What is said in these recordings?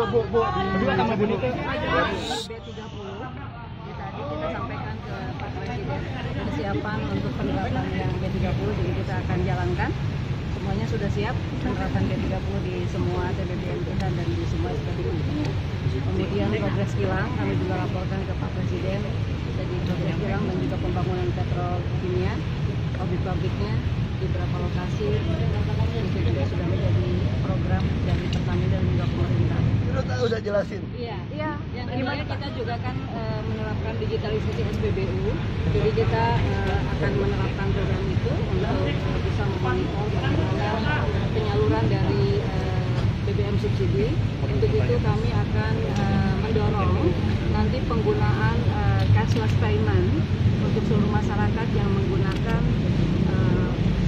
Bu, berdua sama Bu Nike. B30. Tadi kita sampaikan ke Pak Presiden persiapan untuk penerapan yang B30, jadi kita akan jalankan. Semuanya sudah siap penerapan B30 di semua TBBM kita dan di semua SPBU. Kemudian progres kilang kami juga laporkan ke Pak Presiden. Jadi progres kilang dan juga pembangunan petrokimia, pabrik-pabriknya di beberapa lokasi itu juga sudah menjadi program dari Pertamina dan juga pemerintah. Sudah jelasin. Iya. Yang kedua kita juga kan menerapkan digitalisasi SPBU. Jadi kita akan menerapkan program itu untuk bisa memonitor penyaluran dari BBM subsidi. Untuk itu kami akan mendorong nanti penggunaan cashless payment untuk seluruh masyarakat yang menggunakan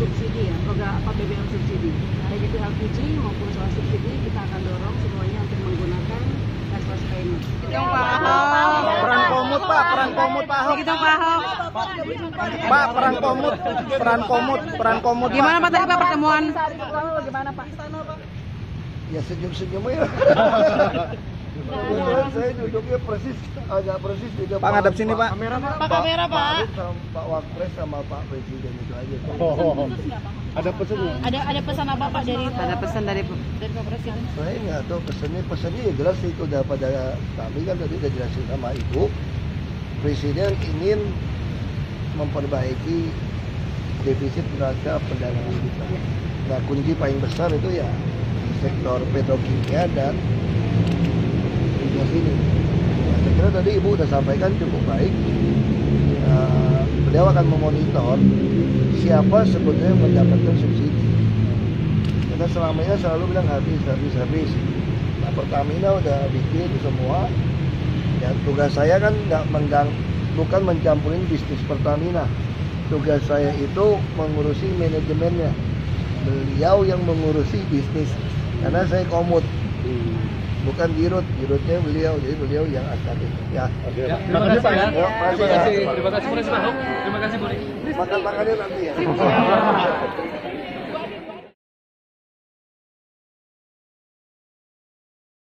subsidi ya, program BBM subsidi. Baik itu LPG maupun soal subsidi kita akan dorong semuanya untuk menggunakan cashless payment. Yang peran komut Pak Ahok. Kita Pak peran komut. Gimana Pak tadi Pak pertemuan? Gimana Pak? Ya senyum-senyum aja. Saya duduknya persis, agak persis juga. Pak ngadep sini Pak. Kamera Pak. Pak Wapres sama Pak Presiden itu aja. Oh. Ada pesan apa Pak dari? Ada pesan dari Pak Presiden. Saya nggak tahu pesannya ya jelas itu daripada kami kan tadi sudah jelasin sama Ibu. Presiden ingin memperbaiki defisit neraca perdagangan kita. Nah kunci paling besar itu ya sektor petrokimia dan ini. Saya kira tadi Ibu sudah sampaikan cukup baik. Beliau akan memonitor siapa sebetulnya mendapatkan subsidi. Karena selama ini selalu bilang habis. Nah, Pertamina udah bikin semua. Ya, tugas saya kan bukan mencampurin bisnis Pertamina. Tugas saya itu mengurusi manajemennya. Beliau yang mengurusi bisnis. Karena saya komut. Bukan dirutnya beliau, jadi beliau yang akan ya. Terima kasih Pak. Terima kasih Bu Risma. Terima kasih Bu Risma. Makan-makannya nanti ya.